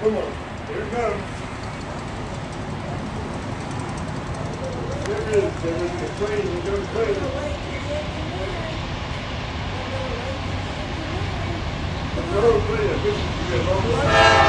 Come on. Here it comes. There is the plane. Here goes the plane. The road plane.